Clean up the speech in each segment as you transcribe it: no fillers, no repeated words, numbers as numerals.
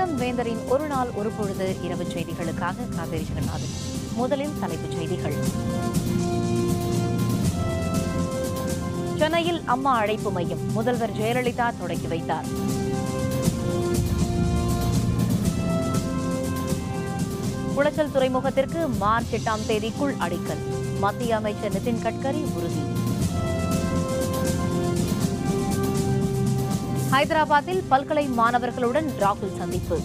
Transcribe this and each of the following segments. வணக்கம். வேந்தரின் ஒரு நாள் ஒரு பொழுது இரவு செய்திகளுக்காக காவேரி ஜெகநாதன். முதலில் தலைப்புச் செய்திகள். சென்னையில் அம்மா அழைப்பு மையம் முதல்வர் ஜெயலலிதா தொடங்கி வைத்தார். குளச்சல் துறைமுகத்திற்கு மார்ச் 8ஆம் தேதிக்குள் அடிக்கல், மத்திய அமைச்சர் நிதின் கட்கரி உறுதி. ஹைதராபாத்தில் பல்கலை மாணவர்களுடன் ராகுல் சந்திப்பு,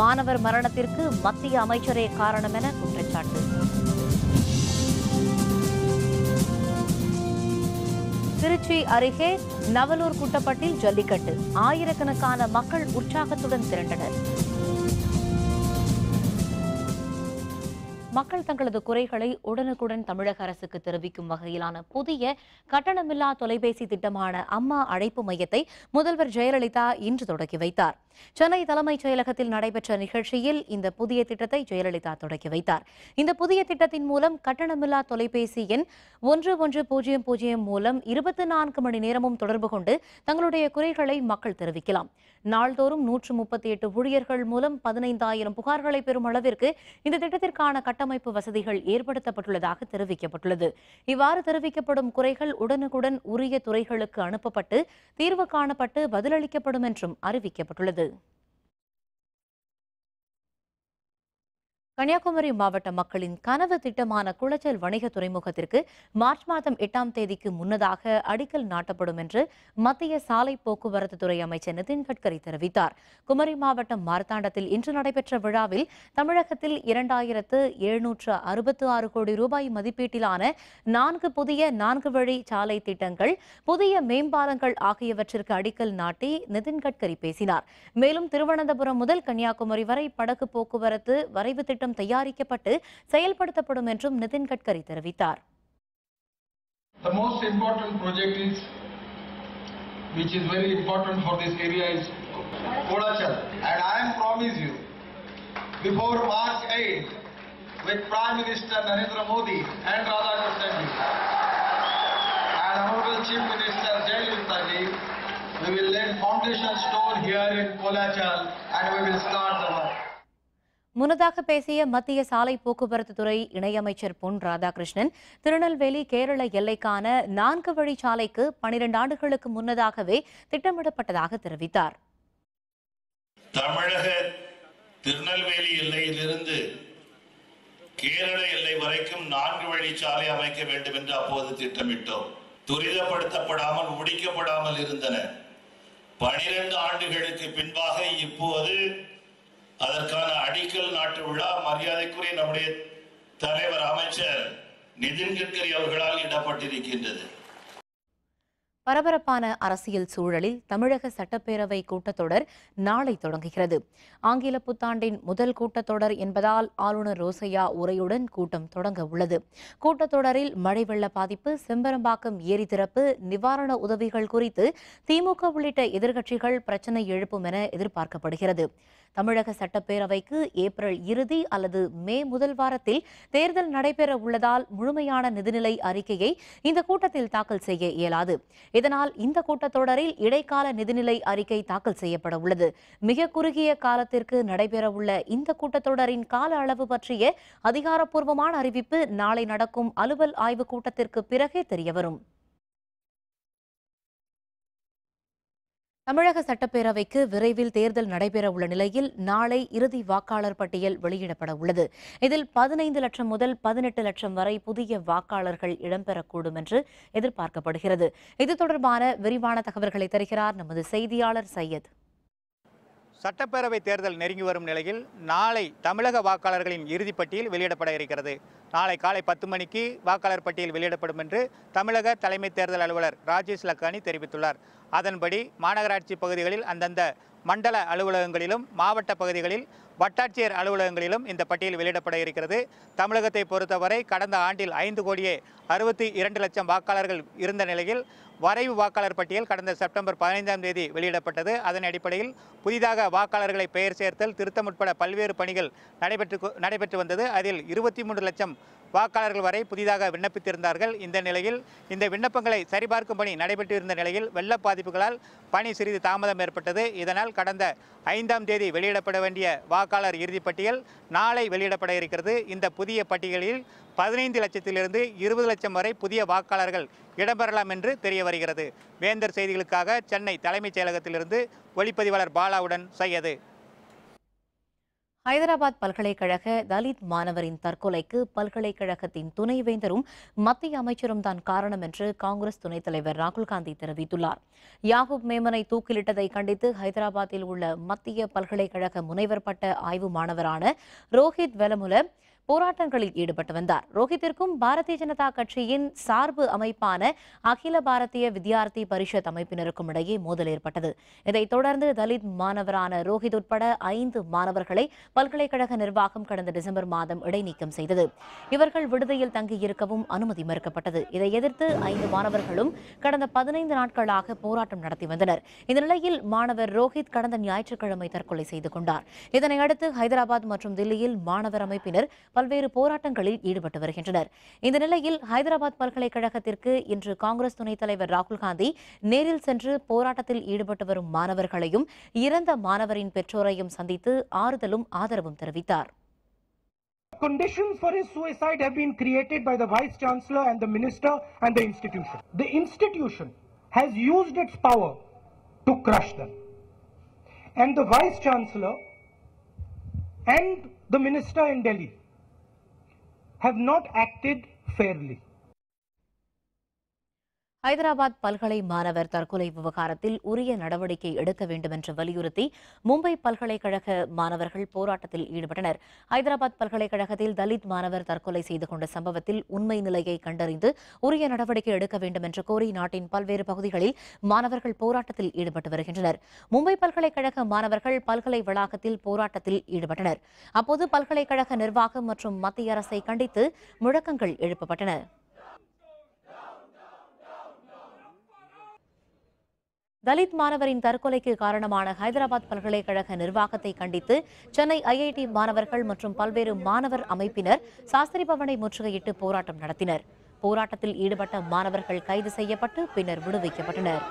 மாணவர் மரணத்திற்கு மத்திய அமைச்சரே காரணம் என குற்றச்சாட்டு. திருச்சி அருகே நவலூர் குட்டப்பட்டில் ஜல்லிக்கட்டு, ஆயிரக்கணக்கான மக்கள் உற்சாகத்துடன் திரண்டனர். மக்கள் தங்களது குறைகளை உடனுக்குடன் தமிழக அரசுக்கு தெரிவிக்கும் வகையிலான புதிய கட்டணமில்லா தொலைபேசி திட்டமான அம்மா அழைப்பு மையத்தை முதல்வர் ஜெயலலிதா இன்று தொடங்கி வைத்தார். சென்னை தலைமைச் செயலகத்தில் நடைபெற்ற நிகழ்ச்சியில் இந்த புதிய திட்டத்தை ஜெயலலிதா தொடங்கி வைத்தார். இந்த புதிய திட்டத்தின் மூலம் கட்டணமில்லா தொலைபேசி எண் 1100 மூலம் 24 மணி நேரமும் தொடர்பு கொண்டு தங்களுடைய குறைகளை மக்கள் தெரிவிக்கலாம். நாள்தோறும் 138 ஊழியர்கள் மூலம் 15,000 புகார்களை பெறும் அளவிற்கு இந்த திட்டத்திற்கான கட்டமைப்பு வசதிகள் ஏற்படுத்தப்பட்டுள்ளதாக தெரிவிக்கப்பட்டுள்ளது. இவ்வாறு தெரிவிக்கப்படும் குறைகள் உடனுக்குடன் உரிய துறைகளுக்கு அனுப்பப்பட்டு தீர்வு காணப்பட்டு பதிலளிக்கப்படும் என்றும் அறிவிக்கப்பட்டுள்ளது. கன்னியாகுமரி மாவட்ட மக்களின் கனவு திட்டமான குளச்சல் வணிக துறைமுகத்திற்கு மார்ச் மாதம் 8ஆம் தேதிக்கு முன்னதாக அடிக்கல் நாட்டப்படும் என்று மத்திய சாலை போக்குவரத்து துறை அமைச்சர் நிதின் கட்கரி தெரிவித்தார். குமரி மாவட்டம் மார்த்தாண்டத்தில் இன்று நடைபெற்ற விழாவில் தமிழகத்தில் 2766 கோடி ரூபாய் மதிப்பீட்டிலான 4 புதிய 4 வழி சாலை திட்டங்கள், புதிய மேம்பாலங்கள் ஆகியவற்றிற்கு அடிக்கல் நாட்டி நிதின் கட்கரி பேசினார். மேலும் திருவனந்தபுரம் முதல் கன்னியாகுமரி வரை படகு போக்குவரத்து வரைவு திட்டம் தயாரிக்கப்பட்டு செயல்படுத்தப்படும் என்றும் நிதின் கட்கரி தெரிவித்தார். The most important project is, which is very important for this area, is Kolachal. And I promise you, before March 8, with Prime Minister Narendra Modi and Radhakrishnan ji and Honorable Chief Minister Jayalalitha ji, we will lay foundation stone here in Kolachal and we will start the work. முன்னதாக பேசிய மத்திய சாலை போக்குவரத்து துறை இணையமைச்சர் பொன் ராதாகிருஷ்ணன், திருநெல்வேலி கேரள எல்லைக்கான 4 வழி சாலைக்கு 12 ஆண்டுகளுக்கு முன்னதாகவே திட்டமிடப்பட்டதாக தெரிவித்தார். தமிழக திருநெல்வேலி எல்லையிலிருந்து கேரள எல்லை வரைக்கும் 4 வழி சாலை அமைக்க வேண்டும் என்று அப்போது திட்டமிட்டோம். துரிதப்படுத்தப்படாமல் முடிக்கப்படாமல் இருந்தன. 12 ஆண்டுகளுக்கு பின்பாக இப்போது அதற்கான அடிக்கல் நாட்டு விழா மரியாதைக்குரிய நம்முடைய தலைவர் அமைச்சர் நிதின் கட்கரி அவர்களால் இடப்பட்டிருக்கின்றது. பரபரப்பான அரசியல் சூழலில் தமிழக சட்டப்பேரவை கூட்டத்தொடர் நாளை தொடங்குகிறது. ஆங்கில புத்தாண்டின் முதல் கூட்டத்தொடர் என்பதால் ஆளுநர் ரோசையா உரையுடன் கூட்டம் தொடங்க உள்ளது. கூட்டத்தொடரில் மழை வெள்ள பாதிப்பு, செம்பரம்பாக்கம் ஏரி திறப்பு, நிவாரண உதவிகள் குறித்து திமுக உள்ளிட்ட எதிர்க்கட்சிகள் பிரச்சினை எழுப்பும் என எதிர்பார்க்கப்படுகிறது. தமிழக சட்டப்பேரவைக்கு ஏப்ரல் 2 அல்லது மே 1 வாரத்தில் தேர்தல் நடைபெற உள்ளதால் முழுமையான நிதிநிலை அறிக்கையை இந்த கூட்டத்தில் தாக்கல் செய்ய இயலாது. இதனால் இந்த கூட்டத்தொடரில் இடைக்கால நிதிநிலை அறிக்கை தாக்கல் செய்யப்பட உள்ளது. மிக குறுகிய காலத்திற்கு நடைபெறவுள்ள இந்த கூட்டத்தொடரின் கால அளவு பற்றிய அதிகாரப்பூர்வமான அறிவிப்பு நாளை நடக்கும் அலுவல் ஆய்வுக் கூட்டத்திற்கு பிறகே தெரியவரும். தமிழக சட்டப்பேரவைக்கு விரைவில் தேர்தல் நடைபெறவுள்ள நிலையில் நாளை இறுதி வாக்காளர் பட்டியல் வெளியிடப்பட உள்ளது. இதில் 15 லட்சம் முதல் 18 லட்சம் வரை புதிய வாக்காளர்கள் இடம்பெறக்கூடும் என்று எதிர்பார்க்கப்படுகிறது. இது தொடர்பான விரிவான தகவல்களை தருகிறார் நமது செய்தியாளர் சையத். சட்டப்பேரவை தேர்தல் நெருங்கி வரும் நிலையில் நாளை தமிழக வாக்காளர்களின் இறுதிப்பட்டியல் வெளியிடப்பட இருக்கிறது. நாளை காலை 10 மணிக்கு வாக்காளர் பட்டியல் வெளியிடப்படும் என்று தமிழக தலைமை தேர்தல் அலுவலர் ராஜேஷ் லக்கானி தெரிவித்துள்ளார். அதன்படி மாநகராட்சி பகுதிகளில் அந்தந்த மண்டல அலுவலகங்களிலும் மாவட்ட பகுதிகளில் வட்டாட்சியர் அலுவலகங்களிலும் இந்த பட்டியல் வெளியிடப்பட இருக்கிறது. தமிழகத்தை பொறுத்தவரை கடந்த ஆண்டில் 5,62,00,000 வாக்காளர்கள் இருந்த நிலையில் வரைவு வாக்காளர் பட்டியல் கடந்த செப்டம்பர் 15ஆம் தேதி வெளியிடப்பட்டது. அதன் அடிப்படையில் புதிதாக வாக்காளர்களை பெயர் சேர்த்தல், திருத்தம் உட்பட பல்வேறு பணிகள் நடைபெற்று வந்தது. அதில் 23,00,000 வாக்காளர்கள் வரை புதிதாக விண்ணப்பித்திருந்தார்கள். இந்த நிலையில் இந்த விண்ணப்பங்களை சரிபார்க்கும் பணி நடைபெற்றிருந்த நிலையில் வெள்ள பாதிப்புகளால் பணி சிறிது தாமதம் ஏற்பட்டது. இதனால் கடந்த 5ஆம் தேதி வெளியிடப்பட வேண்டிய வாக்காளர் இறுதிப்பட்டியல் நாளை வெளியிடப்பட இருக்கிறது. இந்த புதிய பட்டியலில் 15,00,000 20,00,000 வரை புதிய வாக்காளர்கள் இடம்பெறலாம் என்று தெரிய வருகிறது. வேந்தர் செய்திகளுக்காக சென்னை தலைமைச் செயலகத்திலிருந்து ஒளிப்பதிவாளர் பாலாவுடன் சையது. ஹைதராபாத் பல்கலைக்கழக தலித் மாணவரின் தற்கொலைக்கு பல்கலைக்கழகத்தின் துணைவேந்தரும் மத்திய அமைச்சரும் தான் காரணம் என்று காங்கிரஸ் துணைத் தலைவர் ராகுல்காந்தி தெரிவித்துள்ளார். யாகூப் மேமனை தூக்கிலிட்டதை கண்டித்து ஹைதராபாத்தில் உள்ள மத்திய பல்கலைக்கழக முனைவர் பட்ட ஆய்வு மாணவரான ரோஹித் வெலமுல போராட்டங்களில் ஈடுபட்டு வந்தார். ரோஹித்திற்கும் பாரதிய ஜனதா கட்சியின் சார்பு அமைப்பான அகில பாரதிய வித்யார்த்தி பரிஷத் அமைப்பினருக்கும் இடையே மோதல் ஏற்பட்டது. இதைத் தொடர்ந்து தலித் மாணவரான ரோஹித் உட்பட 5 மாணவர்களை பல்கலைக்கழக நிர்வாகம் கடந்த டிசம்பர் மாதம் இடைநீக்கம் செய்தது. இவர்கள் விடுதியில் தங்கியிருக்கவும் அனுமதி மறுக்கப்பட்டது. இதை எதிர்த்து 5 மாணவர்களும் கடந்த 15 நாட்களாக போராட்டம் நடத்தி வந்தனர். இந்த நிலையில் மாணவர் ரோஹித் கடந்த ஞாயிற்றுக்கிழமை தற்கொலை செய்து கொண்டார். இதனையடுத்து ஹைதராபாத் மற்றும் தில்லியில் மாணவர் அமைப்பினர் பல்வேறு போராட்டங்களில் ஈடுபட்டு வருகின்றனர். இந்த நிலையில் ஹைதராபாத் பல்கலைக்கழகத்திற்கு இன்று காங்கிரஸ் துணைத் தலைவர் ராகுல்காந்தி நேரில் சென்று போராட்டத்தில் ஈடுபட்டு வரும் மாணவர்களையும் இறந்த மாணவரின் பெற்றோரையும் சந்தித்து ஆறுதலும் ஆதரவும் தெரிவித்தார். Conditions for his suicide have been created by the Vice Chancellor and the Minister and the institution. The institution has used its power to crush them. And the Vice Chancellor and the Minister in Delhi have not acted fairly. Hyderabad பல்கலை மாணவர் தற்கொலை விவகாரத்தில் உரிய நடவடிக்கை எடுக்க வேண்டும் என்று வலியுறுத்தி மும்பை பல்கலைக்கழக மாணவர்கள் போராட்டத்தில் ஈடுபட்டனர். ஹைதராபாத் பல்கலைக்கழகத்தில் தலித் மாணவர் தற்கொலை செய்து கொண்ட சம்பவத்தில் உண்மை நிலையை கண்டறிந்து உரிய நடவடிக்கை எடுக்க வேண்டும் என்று கோரி நாட்டின் பல்வேறு பகுதிகளில் மாணவர்கள் போராட்டத்தில் ஈடுபட்டு வருகின்றனர். மும்பை பல்கலைக்கழக மாணவர்கள் பல்கலை வளாகத்தில் போராட்டத்தில் ஈடுபட்டனர். அப்போது பல்கலைக்கழக நிர்வாகம் மற்றும் மத்திய அரசை கண்டித்து முழக்கங்கள் எழுப்பப்பட்டன. தலித் மாணவரின் தற்கொலைக்கு காரணமான ஹைதராபாத் பல்கலைக்கழக நிர்வாகத்தை கண்டித்து சென்னை IIT மாணவர்கள் மற்றும் பல்வேறு மாணவர் அமைப்பினர் சாஸ்திரி பவனை முற்றுகையிட்டு போராட்டம் நடத்தினர். போராட்டத்தில் ஈடுபட்ட மாணவர்கள் கைது செய்யப்பட்டு பின்னர் விடுவிக்கப்பட்டனர்.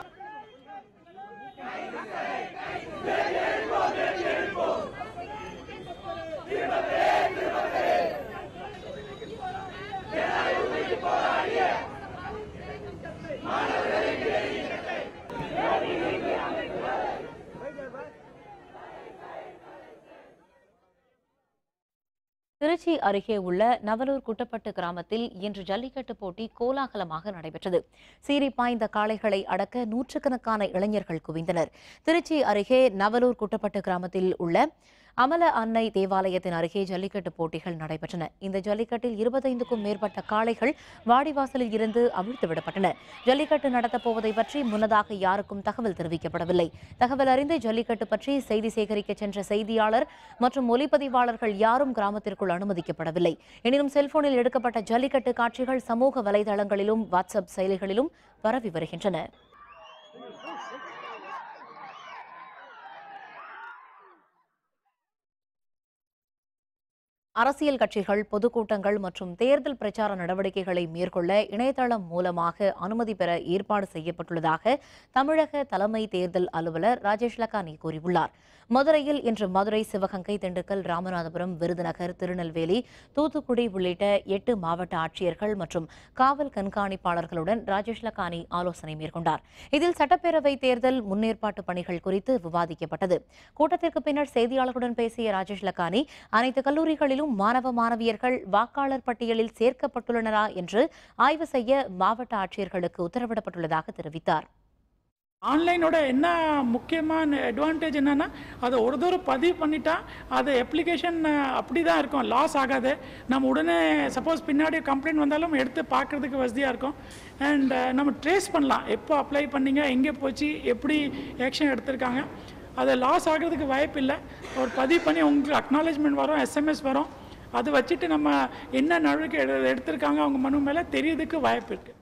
திருச்சி அருகே உள்ள நவலூர் குட்டப்பட்டு கிராமத்தில் இன்று ஜல்லிக்கட்டு போட்டி கோலாகலமாக நடைபெற்றது. சீறி பாய்ந்த காளைகளை அடக்க நூற்றுக்கணக்கான இளைஞர்கள் குவிந்தனர். திருச்சி அருகே நவலூர் குட்டப்பட்டு கிராமத்தில் உள்ள அமல அன்னை தேவாலயத்தின் அருகே ஜல்லிக்கட்டு போட்டிகள் நடைபெற்றன. இந்த ஜல்லிக்கட்டில் 25க்கும் மேற்பட்ட காளைகள் வாடிவாசலில் இருந்து அவிழ்த்து விடப்பட்டன. ஜல்லிக்கட்டு நடத்தப்போவதை பற்றி முன்னதாக யாருக்கும் தகவல் தெரிவிக்கப்படவில்லை. தகவல் அறிந்து ஜல்லிக்கட்டு பற்றி செய்தி சேகரிக்க சென்ற செய்தியாளர் மற்றும் ஒலிப்பதிவாளர்கள் யாரும் கிராமத்திற்குள் அனுமதிக்கப்படவில்லை. எனினும் செல்போனில் எடுக்கப்பட்ட ஜல்லிக்கட்டு காட்சிகள் சமூக வலைதளங்களிலும் வாட்ஸ்அப் செயலிகளிலும் பரவி வருகின்றன. அரசியல் கட்சிகள் பொதுக்கூட்டங்கள் மற்றும் தேர்தல் பிரச்சார நடவடிக்கைகளை மேற்கொள்ள இணையதளம் மூலமாக அனுமதி பெற ஏற்பாடு செய்யப்பட்டுள்ளதாக தமிழக தலைமை தேர்தல் அலுவலர் ராஜேஷ் லக்கானி கூறியுள்ளார். மதுரையில் இன்று மதுரை, சிவகங்கை, திண்டுக்கல், ராமநாதபுரம், விருதுநகர், திருநெல்வேலி, தூத்துக்குடி உள்ளிட்ட 8 மாவட்ட ஆட்சியர்கள் மற்றும் காவல் கண்காணிப்பாளர்களுடன் ராஜேஷ் லக்கானி ஆலோசனை மேற்கொண்டார். இதில் சட்டப்பேரவை தேர்தல் முன்னேற்பாட்டு பணிகள் குறித்து விவாதிக்கப்பட்டது. கூட்டத்திற்கு பின்னர் செய்தியாளர்களுடன் பேசிய ராஜேஷ் லக்கானி அனைத்து கல்லூரிகளிலும் மாணவ மாணவியர்கள் வாக்காளர் பட்டியலில் சேர்க்கப்பட்டுள்ளனரா என்று ஆய்வு செய்ய மாவட்ட ஆட்சியர்களுக்கு உத்தரவிடப்பட்டுள்ளதாக தெரிவித்தார். ஆன்லைனோட என்ன முக்கியமான அட்வான்டேஜ் என்னென்னா, அதை ஒரு தூரம் பதிவு பண்ணிட்டா அது அப்ளிகேஷன் அப்படி தான் இருக்கும், லாஸ் ஆகாது. நம்ம உடனே சப்போஸ் பின்னாடி கம்ப்ளைண்ட் வந்தாலும் எடுத்து பார்க்குறதுக்கு வசதியாக இருக்கும். அண்ட் நம்ம ட்ரேஸ் பண்ணலாம், எப்போ அப்ளை பண்ணிங்க, எங்கே போச்சு, எப்படி ஆக்ஷன் எடுத்திருக்காங்க. அது லாஸ் ஆகிறதுக்கு வாய்ப்பு இல்லை. ஒரு பதிவு பண்ணி உங்களுக்கு அக்னாலேஜ்மெண்ட் வரும், எஸ்எம்எஸ் வரும். அதை வச்சுட்டு நம்ம என்ன நடவடிக்கை எடுத்திருக்காங்க அவங்க மனு மேலே தெரியறதுக்கு வாய்ப்பு இருக்குது.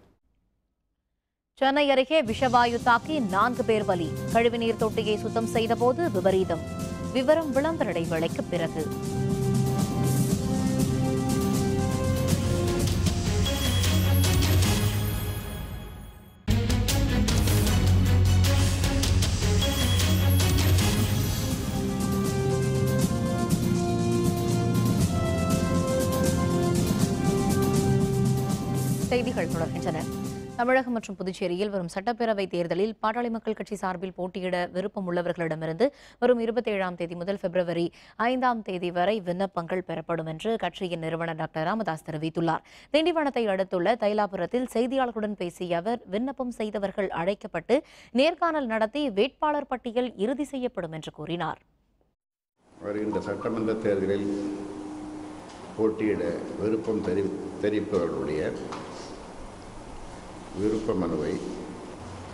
சென்னை அருகே விஷவாயு தாக்கி 4 பேர் பலி. கழிவுநீர் தொட்டியை சுத்தம் செய்த போது விபரீதம். விவரம் விளம்பர இடைவேளைக்கு பிறகு. செய்திகள் தொடர்கின்றன. தமிழகம் மற்றும் புதுச்சேரியில் வரும் சட்டப்பேரவைத் தேர்தலில் பாட்டாளி மக்கள் கட்சி சார்பில் போட்டியிட விருப்பம் உள்ளவர்களிடமிருந்து வரும் 27 தேதி முதல் February 5 வரை விண்ணப்பங்கள் பெறப்படும் என்று கட்சியின் நிறுவனர் டாக்டர் ராமதாஸ் தெரிவித்துள்ளார். திண்டிவனத்தை அடுத்துள்ள தைலாபுரத்தில் செய்தியாளர்களுடன் பேசிய அவர், விண்ணப்பம் செய்தவர்கள் அழைக்கப்பட்டு நேர்காணல் நடத்தி வேட்பாளர் பட்டியல் இறுதி செய்யப்படும் என்று கூறினார். வருகின்ற சட்டமன்ற தேர்தலில் போட்டியிட விருப்பம் தெரிவிப்பவர்களுடைய விருப்ப மனுவை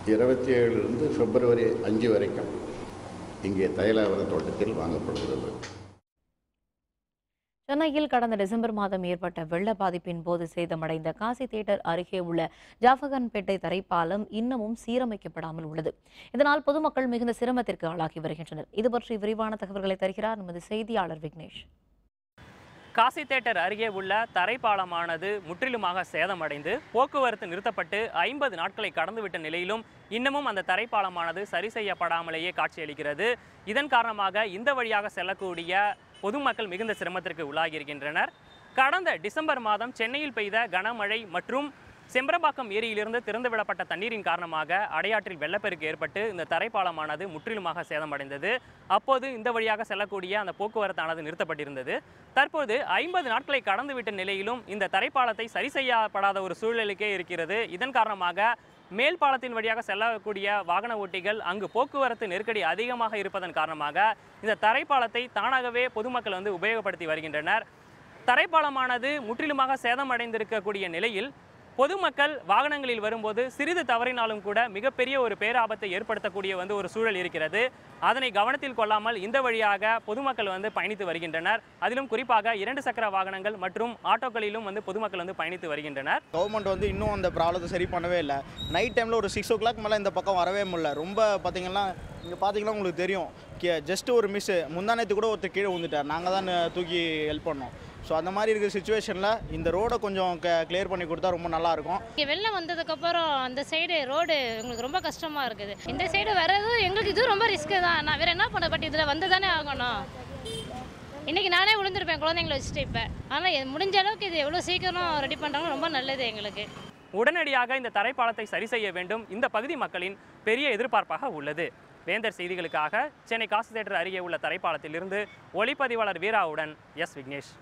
27லிருந்து February 5 வரைக்கும் இங்கே தைலாவரம் தோட்டத்தில் வாங்கப்படுகிறது. சென்னையில் கடந்த டிசம்பர் மாதம் ஏற்பட்ட வெள்ள பாதிப்பின் போது சேதமடைந்த காசி தியேட்டர் அருகே உள்ள ஜாஃபகன்பேட்டை தரைப்பாலம் இன்னமும் சீரமைக்கப்படாமல் உள்ளது. இதனால் பொதுமக்கள் மிகுந்த சிரமத்திற்கு ஆளாகி வருகின்றனர். இதுபற்றி விரிவான தகவல்களை தருகிறார் நமது செய்தியாளர் விக்னேஷ். காசி தியேட்டர் அருகே உள்ள தரைப்பாலமானது முற்றிலுமாக சேதமடைந்து போக்குவரத்து நிறுத்தப்பட்டு 50 நாட்களை கடந்துவிட்ட நிலையிலும் இன்னமும் அந்த தரைப்பாலமானது சரி செய்யப்படாமலேயே காட்சியளிக்கிறது. இதன் காரணமாக இந்த வழியாக செல்லக்கூடிய பொதுமக்கள் மிகுந்த சிரமத்திற்கு உள்ளாகியிருக்கின்றனர். கடந்த டிசம்பர் மாதம் சென்னையில் பெய்த கனமழை மற்றும் செம்பரம்பாக்கம் ஏரியிலிருந்து திறந்துவிடப்பட்ட தண்ணீரின் காரணமாக அடையாற்றில் வெள்ளப்பெருக்கு ஏற்பட்டு இந்த தரைப்பாலமானது முற்றிலுமாக சேதமடைந்தது. அப்போது இந்த வழியாக செல்லக்கூடிய அந்த போக்குவரத்தானது நிறுத்தப்பட்டிருந்தது. தற்போது 50 நாட்களை கடந்துவிட்ட நிலையிலும் இந்த தரைப்பாலத்தை சரி செய்யப்படாத ஒரு சூழ்நிலைக்கே இருக்கிறது. இதன் காரணமாக மேல் பாலத்தின் வழியாக செல்லக்கூடிய வாகன ஓட்டிகள் அங்கு போக்குவரத்து நெருக்கடி அதிகமாக இருப்பதன் காரணமாக இந்த தரைப்பாலத்தை தானாகவே பொதுமக்கள் உபயோகப்படுத்தி வருகின்றனர். தரைப்பாலமானது முற்றிலுமாக சேதமடைந்திருக்கக்கூடிய நிலையில் பொதுமக்கள் வாகனங்களில் வரும்போது சிறிது தவறினாலும் கூட மிகப்பெரிய ஒரு பேராபத்தை ஏற்படுத்தக்கூடிய ஒரு சூழல் இருக்கிறது. அதனை கவனத்தில் கொள்ளாமல் இந்த வழியாக பொதுமக்கள் பயணித்து வருகின்றனர். அதிலும் குறிப்பாக 2 சக்கர வாகனங்கள் மற்றும் ஆட்டோக்களிலும் பொதுமக்கள் பயணித்து வருகின்றனர். கவர்மெண்ட் இன்னும் அந்த ப்ராப்ளத்தை சரி பண்ணவே இல்லை. நைட் டைமில் ஒரு 6 o'clock மேலே இந்த பக்கம் வரவே முடியல. ரொம்ப பார்த்தீங்கன்னா உங்களுக்கு தெரியும், ஜஸ்ட் ஒரு மிஸ் முந்தானத்து கூட ஒருத்தர் கீழே விழுந்துட்டார். நாங்கள் தான் தூக்கி ஹெல்ப் பண்ணோம். ஸோ அந்த மாதிரி இருக்கிற சுச்சுவேஷனில் இந்த ரோடை கொஞ்சம் கிளியர் பண்ணி கொடுத்தா ரொம்ப நல்லாயிருக்கும். இங்கே வெள்ளம் வந்ததுக்கப்புறம் அந்த சைடு ரோடு எங்களுக்கு ரொம்ப கஷ்டமாக இருக்குது. இந்த சைடு வர்றது எங்களுக்கு இது ரொம்ப ரிஸ்க்கு தான். நான் வேறு என்ன பண்ண, பட் இதில் வந்து தானே ஆகணும். இன்றைக்கி நானே விழுந்திருப்பேன் குழந்தைங்களை வச்சுட்டு இப்போ. ஆனால் முடிஞ்ச அளவுக்கு இது எவ்வளோ சீக்கிரம் ரெடி பண்ணுறாங்க ரொம்ப நல்லது எங்களுக்கு. உடனடியாக இந்த தரைப்பாலத்தை சரி செய்ய வேண்டும், இந்த பகுதி மக்களின் பெரிய எதிர்பார்ப்பாக உள்ளது. வேந்தர் செய்திகளுக்காக சென்னை காசி தியேட்டர் அருகே உள்ள தரைப்பாலத்திலிருந்து ஒளிப்பதிவாளர் வீராவுடன் எஸ் விக்னேஷ்.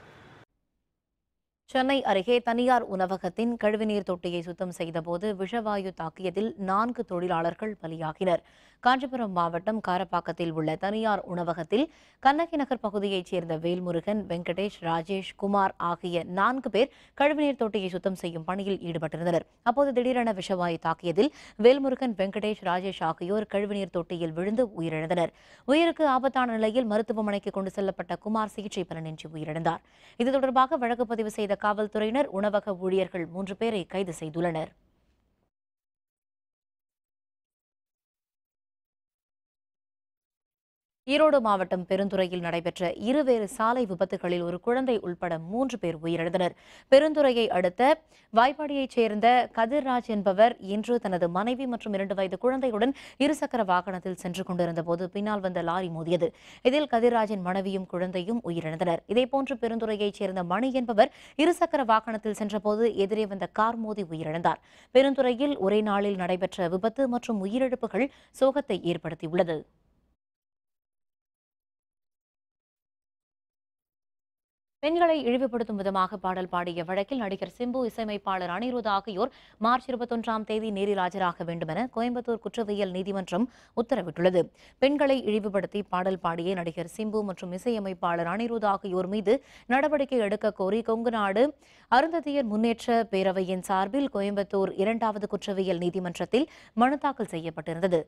சென்னை அருகே தனியார் உணவகத்தின் கழிவுநீர் தொட்டியை சுத்தம் செய்தபோது விஷவாயு தாக்கியதில் 4 தொழிலாளர்கள் பலியாகினர். காஞ்சிபுரம் மாவட்டம் காரப்பாக்கத்தில் உள்ள தனியார் உணவகத்தில் கண்ணகி நகர் பகுதியைச் சேர்ந்த வேல்முருகன், வெங்கடேஷ், ராஜேஷ், குமார் ஆகிய 4 பேர் கழிவுநீர் தொட்டியை சுத்தம் செய்யும் பணியில் ஈடுபட்டிருந்தனர். அப்போது திடீரென விஷவாயு தாக்கியதில் வேல்முருகன், வெங்கடேஷ், ராஜேஷ் ஆகியோர் கழிவுநீர் தொட்டியில் விழுந்து உயிரிழந்தனர். உயிருக்கு ஆபத்தான நிலையில் மருத்துவமனைக்கு கொண்டு செல்லப்பட்ட குமார் சிகிச்சை பலனின்றி உயிரிழந்தார். இது தொடர்பாக வழக்கு பதிவு செய்த காவல்துறையினர் உணவக ஊழியர்கள் 3 பேரை கைது செய்துள்ளனர். ஈரோடு மாவட்டம் பெருந்துறையில் நடைபெற்ற 2 சாலை விபத்துகளில் ஒரு குழந்தை உள்பட 3 பேர் உயிரிழந்தனர். பெருந்துறையை அடுத்த வாய்ப்பாடியைச் சேர்ந்த கதிர்ராஜ் என்பவர் இன்று தனது மனைவி மற்றும் 2 வயது குழந்தையுடன் 2 சக்கர வாகனத்தில் சென்று கொண்டிருந்த போது பின்னால் வந்த லாரி மோதியது. இதில் கதிர்ராஜின் மனைவியும் குழந்தையும் உயிரிழந்தனர். இதேபோன்று பெருந்துறையைச் சேர்ந்த மணி என்பவர் 2 சக்கர வாகனத்தில் சென்றபோது எதிரே வந்த கார் மோதி உயிரிழந்தார். பெருந்துறையில் ஒரே நாளில் நடைபெற்ற விபத்து மற்றும் உயிரிழப்புகள் சோகத்தை ஏற்படுத்தியுள்ளது. பெண்களை இழிவுபடுத்தும் விதமாக பாடல் பாடிய வழக்கில் நடிகர் சிம்பு, இசையமைப்பாளர் அனிருத் ஆகியோர் மார்ச் 21 தேதி நேரில் ஆஜராக வேண்டும் என கோயம்புத்தூர் குற்றவியல் நீதிமன்றம் உத்தரவிட்டுள்ளது. பெண்களை இழிவுபடுத்தி பாடல் பாடிய நடிகர் சிம்பு மற்றும் இசையமைப்பாளர் அனிருத் ஆகியோர் மீது நடவடிக்கை எடுக்க கோரி கொங்கு நாடு அருந்ததியர் முன்னேற்ற பேரவையின் சார்பில் கோயம்புத்தூர் 2வது குற்றவியல் நீதிமன்றத்தில் மனு தாக்கல் செய்யப்பட்டிருந்தது.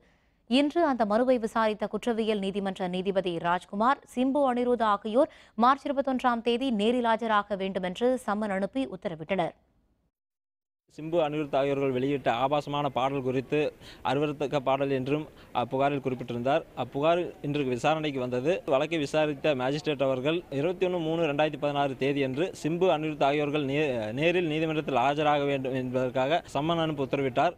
இன்று அந்த மனுவை விசாரித்த குற்றவியல் நீதிமன்ற நீதிபதி ராஜ்குமார், சிம்பு, அனிருத் ஆகியோர் மார்ச் 21ஆம் தேதி நேரில் ஆஜராக வேண்டும் என்று சம்மன் அனுப்பி உத்தரவிட்டனர். சிம்பு, அனிருத் ஆகியோர்கள் வெளியிட்ட ஆபாசமான பாடல் குறித்து அருவருத்தக்க பாடல் என்றும் அப்புகாரில் குறிப்பிட்டிருந்தார். அப்புகார் இன்று விசாரணைக்கு வந்தது. வழக்கை விசாரித்த மேஜிஸ்ட்ரேட் அவர்கள் 21/3/2016 தேதியன்று சிம்பு, அனிருத் ஆகியோர்கள் நேரில் நீதிமன்றத்தில் ஆஜராக வேண்டும் என்பதற்காக சம்மன் அனுப்பி உத்தரவிட்டார்.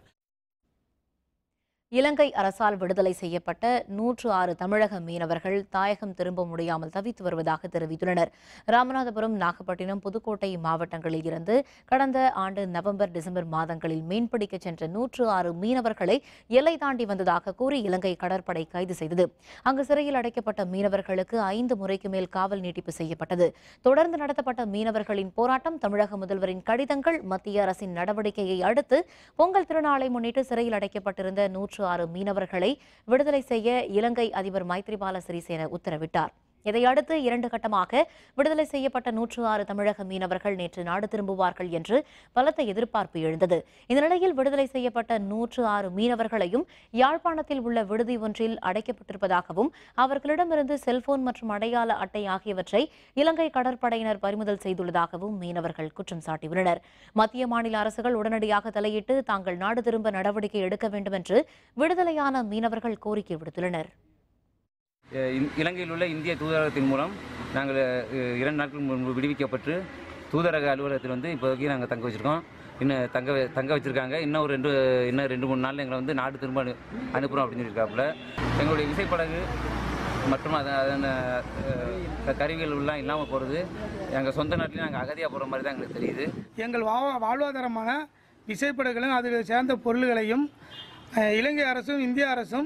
இலங்கை அரசால் விடுதலை செய்யப்பட்ட 106 தமிழக மீனவர்கள் தாயகம் திரும்ப முடியாமல் தவித்து வருவதாக தெரிவித்துள்ளனர். ராமநாதபுரம், நாகப்பட்டினம், புதுக்கோட்டை மாவட்டங்களில் இருந்து கடந்த ஆண்டு நவம்பர், டிசம்பர் மாதங்களில் மீன்பிடிக்க சென்ற 106 மீனவர்களை எல்லை தாண்டி வந்ததாக கூறி இலங்கை கடற்படை கைது செய்தது. அங்கு சிறையில் அடைக்கப்பட்ட மீனவர்களுக்கு 5 முறைக்கு மேல் காவல் நீட்டிப்பு செய்யப்பட்டது. தொடர்ந்து நடத்தப்பட்ட மீனவர்களின் போராட்டம், தமிழக முதல்வரின் கடிதங்கள், மத்திய அரசின் நடவடிக்கையை அடுத்து பொங்கல் திருநாளை முன்னிட்டு சிறையில் அடைக்கப்பட்டிருந்த 106 மீனவர்களை விடுதலை செய்ய இலங்கை அதிபர் மைத்ரிபால சிறிசேன உத்தரவிட்டார். இதையடுத்து 2 கட்டமாக விடுதலை செய்யப்பட்ட 106 தமிழக மீனவர்கள் நேற்று நாடு திரும்புவார்கள் என்று பலத்த எதிர்பார்ப்பு எழுந்தது. இந்த நிலையில் விடுதலை செய்யப்பட்ட 106 மீனவர்களையும் யாழ்ப்பாணத்தில் உள்ள விடுதி ஒன்றில் அடைக்கப்பட்டிருப்பதாகவும் அவர்களிடமிருந்து செல்போன் மற்றும் அடையாள அட்டை ஆகியவற்றை இலங்கை கடற்படையினர் பறிமுதல் செய்துள்ளதாகவும் மீனவர்கள் குற்றம் சாட்டியுள்ளனர். மத்திய மாநில அரசுகள் உடனடியாக தலையிட்டு தாங்கள் நாடு திரும்ப நடவடிக்கை எடுக்க வேண்டும் என்று விடுதலையான மீனவர்கள் கோரிக்கை விடுத்துள்ளனர். இலங்கையில் உள்ள இந்திய தூதரகத்தின் மூலம் நாங்கள் 2 நாட்கள் முன்பு விடுவிக்கப்பட்டு தூதரக அலுவலகத்தில் வந்து இப்போதைக்கு நாங்கள் தங்க வச்சுருக்கோம். இன்னும் தங்க வச்சுருக்காங்க. இன்னும் 2-3 நாளில் எங்களை வந்து நாடு திரும்ப அனுப்புகிறோம் அப்படின்னு சொல்லியிருக்காப்புல. எங்களுடைய விசைப்படகு மற்றும் அதன் கருவிகள் எல்லாம் இல்லாமல் போகிறது. எங்கள் சொந்த நாட்டிலையும் நாங்கள் அகதியாக போகிற மாதிரி தான் எங்களுக்கு தெரியுது. எங்கள் வாழ்வாதாரமான விசைப்படகுகளும் அதில் சேர்ந்த பொருள்களையும் இலங்கை அரசும் இந்திய அரசும்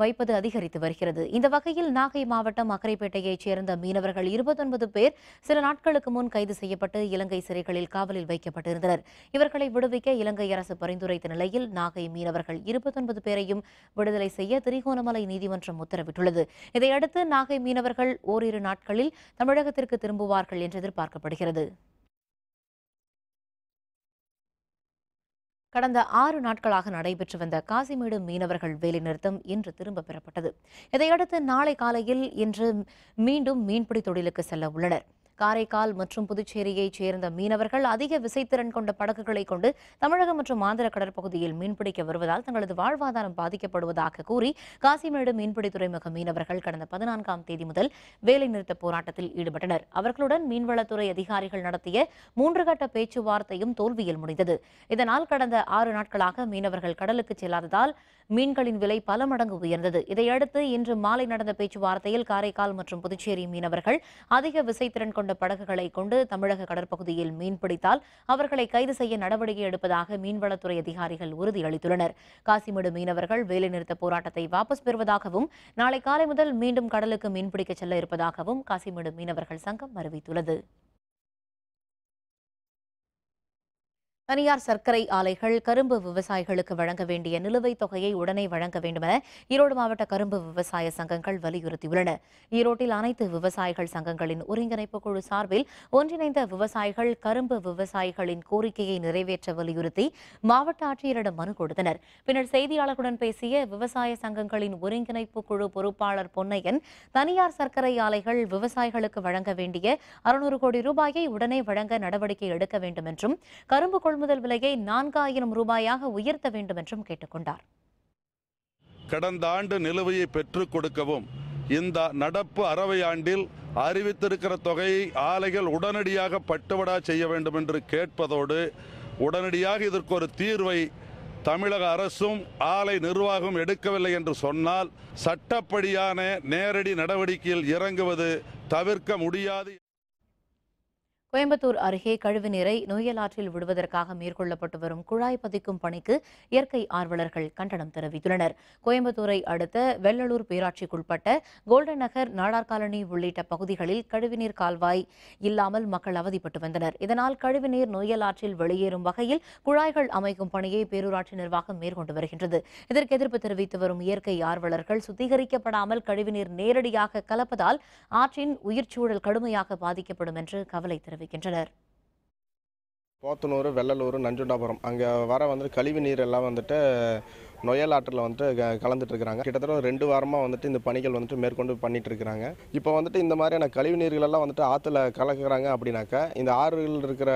வைப்பது அதிகரித்து வருகிறது. இந்த வகையில் நாகை மாவட்டம் அக்கரைப்பேட்டையைச் சேர்ந்த மீனவர்கள் 29 பேர் சில நாட்களுக்கு முன் கைது செய்யப்பட்டு இலங்கை சிறைகளில் காவலில் வைக்கப்பட்டிருந்தனர். இவர்களை விடுவிக்க இலங்கை அரசு பரிந்துரைத்த நிலையில் நாகை மீனவர்கள் 29 பேரையும் விடுதலை செய்ய திரிகோணமலை நீதிமன்றம் உத்தரவிட்டுள்ளது. இதையடுத்து நாகை மீனவர்கள் ஓரிரு நாட்களில் தமிழகத்திற்கு திரும்புவார்கள் என்று எதிர்பார்க்கப்படுகிறது. கடந்த 6 நாட்களாக நடைபெற்று வந்த காசிமேடு மீனவர்கள் வேலைநிறுத்தம் இன்று திரும்பப் பெறப்பட்டது. இதையடுத்து நாளை காலையில் இன்று மீண்டும் மீன்பிடி தொழிலுக்கு செல்ல உள்ளனர். காரைக்கால் மற்றும் புதுச்சேரியைச் சேர்ந்த மீனவர்கள் அதிக விசைத்திறன் கொண்ட படகுகளை கொண்டு தமிழகம் மற்றும் ஆந்திர கடற்பகுதியில் மீன்பிடிக்க வருவதால் தங்களது வாழ்வாதாரம் பாதிக்கப்படுவதாக கூறி காசிமேடு மீன்பிடி துறைமுக மீனவர்கள் கடந்த 14ஆம் தேதி முதல் வேலைநிறுத்த போராட்டத்தில் ஈடுபட்டனர். அவர்களுடன் மீன்வளத்துறை அதிகாரிகள் நடத்திய 3 கட்ட பேச்சுவார்த்தையும் தோல்வியில் முடிந்தது. இதனால் கடந்த 6 நாட்களாக மீனவர்கள் கடலுக்கு செல்லாததால் மீன்களின் விலை பல மடங்கு உயர்ந்தது. இதையடுத்து இன்று மாலை நடந்த பேச்சுவார்த்தையில் காரைக்கால் மற்றும் புதுச்சேரி மீனவர்கள் அதிக விசைத்திறன் கொண்ட படகுகளை கொண்டு தமிழக கடற்பகுதியில் மீன்பிடித்தால் அவர்களை கைது செய்ய நடவடிக்கை எடுப்பதாக மீன்வளத்துறை அதிகாரிகள் உறுதியளித்துள்ளனர். காசிமேடு மீனவர்கள் வேலைநிறுத்த போராட்டத்தை வாபஸ் பெறுவதாகவும் நாளை காலை முதல் மீண்டும் கடலுக்கு மீன்பிடிக்க செல்ல இருப்பதாகவும் காசிமேடு மீனவர்கள் சங்கம் அறிவித்துள்ளது. தனியார் சர்க்கரை ஆலைகள் கரும்பு விவசாயிகளுக்கு வழங்க வேண்டிய நிலுவைத் தொகையை உடனே வழங்க வேண்டுமென ஈரோடு மாவட்ட கரும்பு விவசாய சங்கங்கள் வலியுறுத்தியுள்ளன. ஈரோட்டில் அனைத்து விவசாயிகள் சங்கங்களின் ஒருங்கிணைப்பு குழு சார்பில் ஒன்றிணைந்த விவசாயிகள் கரும்பு விவசாயிகளின் கோரிக்கையை நிறைவேற்ற வலியுறுத்தி மாவட்ட ஆட்சியரிடம் மனு கொடுத்தனர். பின்னர் செய்தியாளர்களுடன் பேசிய விவசாய சங்கங்களின் ஒருங்கிணைப்பு குழு பொறுப்பாளர் பொன்னையன், தனியார் சர்க்கரை ஆலைகள் விவசாயிகளுக்கு வழங்க வேண்டிய 600 கோடி ரூபாயை உடனே வழங்க நடவடிக்கை எடுக்க வேண்டும் என்றும் கரும்பு கொள்முதல் விலையை 4000 ரூபாயாக உயர்த்த வேண்டும் என்றும் கேட்டுக்கொண்டார். கடந்த ஆண்டு நிலுவையை பெற்றுக் கொடுக்கவும் இந்த நடப்பு அரவை ஆண்டில் அறிவித்திருக்கிற தொகையை ஆலைகள் உடனடியாக பட்டுவடா செய்ய வேண்டும் என்று கேட்பதோடு உடனடியாக இதற்கு ஒரு தீர்வை தமிழக அரசும் ஆலை நிர்வாகம் எடுக்கவில்லை என்று சொன்னால் சட்டப்படியான நேரடி நடவடிக்கையில் இறங்குவது தவிர்க்க முடியாது. கோயம்புத்தூர் அருகே கழிவு நீரை நொய்யலாற்றில் விடுவதற்காக மேற்கொள்ளப்பட்டு வரும் குழாய் பதிக்கும் பணிக்கு இயற்கை ஆர்வலர்கள் கண்டனம் தெரிவித்துள்ளனர். கோயம்புத்தூரை அடுத்த வெள்ளலூர் பேராட்சிக்குட்பட்ட கோல்டன் நகர், நாடார்காலனி உள்ளிட்ட பகுதிகளில் கழிவுநீர் கால்வாய் இல்லாமல் மக்கள் அவதிப்பட்டு வந்தனர். இதனால் கழிவுநீர் நொய்யலாற்றில் வெளியேறும் வகையில் குழாய்கள் அமைக்கும் பணியை பேரூராட்சி நிர்வாகம் மேற்கொண்டு வருகின்றது. இதற்கு எதிர்ப்பு தெரிவித்து வரும் இயற்கை ஆர்வலர்கள் சுத்திகரிக்கப்படாமல் கழிவுநீர் நேரடியாக கலப்பதால் ஆற்றின் உயிர்ச்சூழல் கடுமையாக பாதிக்கப்படும் என்று கவலை தெரிவித்தனர். போத்தனூர், வெள்ளலூர், நஞ்சுண்டாபுரம் அங்கே வர வந்துட்டு கழிவு நீர் எல்லாம் வந்துட்டு நொய்யலாற்றில் வந்துட்டு கலந்துட்டு இருக்கிறாங்க. கிட்டத்தட்ட ஒரு 2 வாரமாக வந்துட்டு இந்த பணிகள் வந்துட்டு மேற்கொண்டு பண்ணிட்டு இருக்கிறாங்க. இப்போ வந்துட்டு இந்த மாதிரியான கழிவு நீர்களெல்லாம் வந்துட்டு ஆற்றுல கலக்குறாங்க அப்படின்னாக்கா இந்த ஆறுகள் இருக்கிற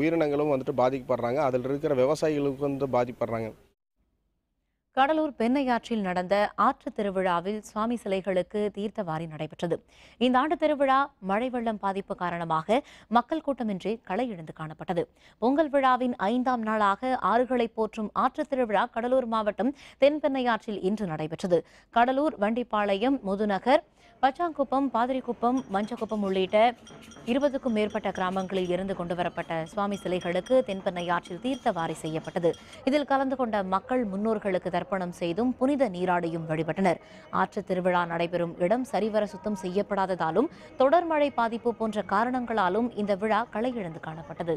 உயிரினங்களும் வந்துட்டு பாதிக்கப்படுறாங்க, அதில் இருக்கிற விவசாயிகளுக்கும் வந்து பாதிக்கப்படுறாங்க. கடலூர் பெண்ணையாற்றில் நடந்த ஆற்று திருவிழாவில் சுவாமி சிலைகளுக்கு தீர்த்தவாரி நடைபெற்றது. இந்த ஆண்டு திருவிழா மழை வெள்ளம் பாதிப்பு காரணமாக மக்கள் கூட்டமின்றி களை இழந்து காணப்பட்டது. பொங்கல் விழாவின் 5ஆம் நாளாக ஆறுகளை போற்றும் ஆற்று திருவிழா கடலூர் மாவட்டம் தென்பெண்ணையாற்றில் இன்று நடைபெற்றது. கடலூர், வண்டிப்பாளையம், முதுநகர், பச்சாங்குப்பம், பாதிரிக்குப்பம், மஞ்சக்குப்பம் உள்ளிட்ட 20க்கும் மேற்பட்ட கிராமங்களில் இருந்து கொண்டுவரப்பட்ட சுவாமி சிலைகளுக்கு தென்பெண்ணையாற்றில் தீர்த்தவாரி செய்யப்பட்டது. இதில் கலந்து கொண்ட மக்கள் முன்னோர்களுக்கு தர்ப்பணம் செய்தும் புனித நீராடியும் வழிபட்டனர். ஆற்று திருவிழா நடைபெறும் இடம் சரிவர சுத்தம் செய்யப்படாததாலும் தொடர் மழை பாதிப்பு போன்ற காரணங்களாலும் இந்த விழா களை இழந்து காணப்பட்டது.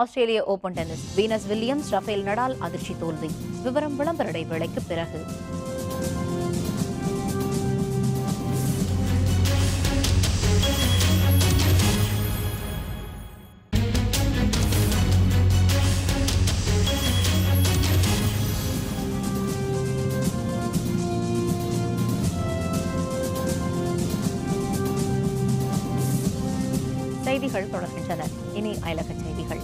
ஆஸ்திரேலிய open tennis Venus Williams, Rafael Nadal அதிர்ச்சி தோல்வி. விவரம் விளம்பர இடைவேளைக்கு பிறகு. செய்திகள் தொடர்கின்றன. இனி அயலக செய்திகள்.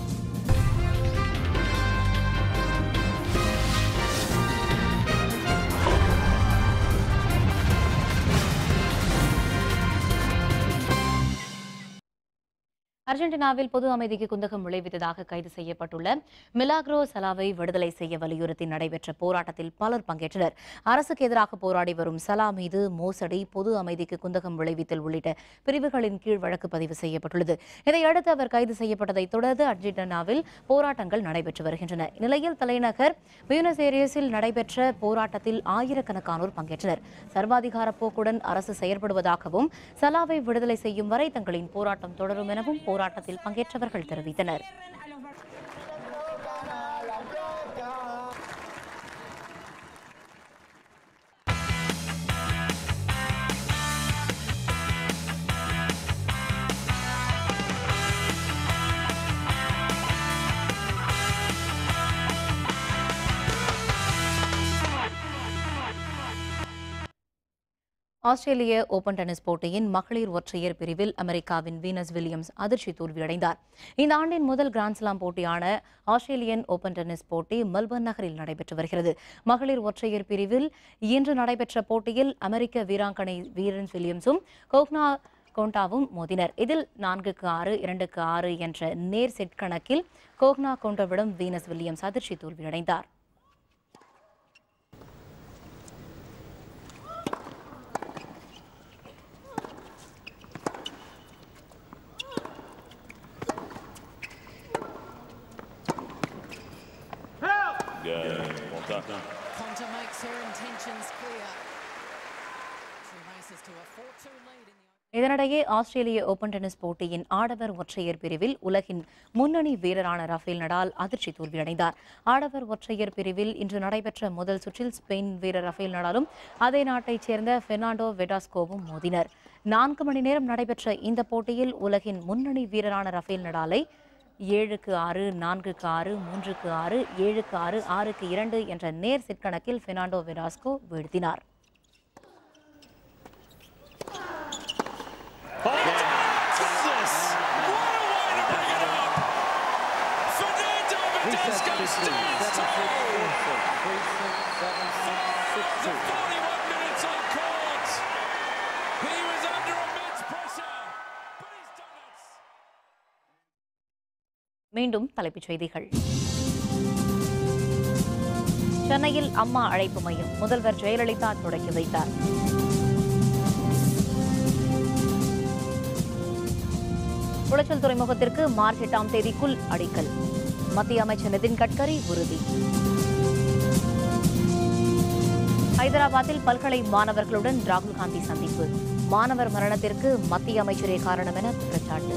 அர்ஜென்டினாவில் பொது அமைதிக்கு குந்தகம் விளைவித்ததாக கைது செய்யப்பட்டுள்ள மிலாக்ரோ சலாவை விடுதலை செய்ய வலியுறுத்தி நடைபெற்ற போராட்டத்தில் பலர் பங்கேற்றனர். அரசுக்கு எதிராக போராடி வரும் சலா மீது மோசடி, பொது அமைதிக்கு குந்தகம் விளைவித்தல் உள்ளிட்ட பிரிவுகளின் கீழ் வழக்கு பதிவு செய்யப்பட்டுள்ளது. இதையடுத்து அவர் கைது செய்யப்பட்டதைத் தொடர்ந்து அர்ஜென்டினாவில் போராட்டங்கள் நடைபெற்று வருகின்றன. இந்நிலையில் தலைநகர் பியூனஸ் ஏரியஸில் நடைபெற்ற போராட்டத்தில் ஆயிரக்கணக்கானோர் பங்கேற்றனர். சர்வாதிகார போக்குடன் அரசு செயற்படுவதாகவும் சலாவை விடுதலை செய்யும் வரை தங்களின் போராட்டம் தொடரும் எனவும் போராட்டத்தில் பங்கேற்றவர்கள் தெரிவித்தனர். ஆஸ்திரேலிய ஓபன் டென்னிஸ் போட்டியின் மகளிர் ஒற்றையர் பிரிவில் அமெரிக்காவின் வீனஸ் வில்லியம்ஸ் அதிர்ச்சி தோல்வியடைந்தார். இந்த ஆண்டின் முதல் கிராண்ட்ஸ்லாம் போட்டியான ஆஸ்திரேலியன் ஓபன் டென்னிஸ் போட்டி மெல்பர்ன் நகரில் நடைபெற்று வருகிறது. மகளிர் ஒற்றையர் பிரிவில் இன்று நடைபெற்ற போட்டியில் அமெரிக்க வீராங்கனை வீனஸ் வில்லியம்ஸும் கோக்னா கோண்டாவும் மோதினர். இதில் 4-6, 2-6 என்ற நேர் செட் கணக்கில் கோக்னா கோண்டாவிடம் வீனஸ் வில்லியம்ஸ் அதிர்ச்சி தோல்வியடைந்தார். இதனிடையே ஆஸ்திரேலிய ஓபன் டென்னிஸ் போட்டியின் ஆடவர் ஒற்றையர் பிரிவில் உலகின் முன்னணி வீரரான ரஃபேல் நடால் அதிர்ச்சி தோல்வியடைந்தார். ஆடவர் ஒற்றையர் பிரிவில் இன்று நடைபெற்ற முதல் சுற்றில் ஸ்பெயின் வீரர் ரஃபேல் நடாலும் அதே நாட்டைச் சேர்ந்த பெர்னாண்டோ வெடாஸ்கோவும் மோதினர். 4 மணி நேரம் நடைபெற்ற இந்த போட்டியில் உலகின் முன்னணி வீரரான ரஃபேல் நடாலை 7-6, 4-6, 3-6, 7-6, 6-2 என்ற நேர் செட் கணக்கில் பெர்னாண்டோ வெடாஸ்கோ வீழ்த்தினார். மீண்டும் தலைப்புச் செய்திகள். சென்னையில் அம்மா அழைப்பு மையம் முதல்வர் ஜெயலலிதா தொடங்கி வைத்தார். குளச்சல் துறைமுகத்திற்கு மார்ச் 8ஆம் தேதிக்குள் அடிக்கல். மத்திய அமைச்சர் நிதின் கட்கரி உறுதி. ஹைதராபாத்தில் பல்கலை மாணவர்களுடன் ராகுல் காந்தி சந்திப்பு. மாணவர் மரணத்திற்கு மத்திய அமைச்சரே காரணம் என குற்றச்சாட்டு.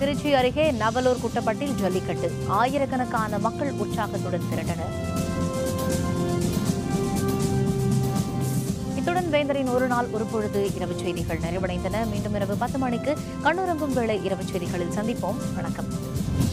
திருச்சி அருகே நவலூர் குட்டப்பட்டில் ஜல்லிக்கட்டு. ஆயிரக்கணக்கான மக்கள் உற்சாகத்துடன் திரண்டனர். இத்துடன் வேந்தரின் ஒரு நாள் ஒரு பொழுது இரவு செய்திகள் நிறைவடைந்தன. மீண்டும் இரவு 10 மணிக்கு கண்ணுறங்கும் வேளை இரவு செய்திகளில் சந்திப்போம். வணக்கம்.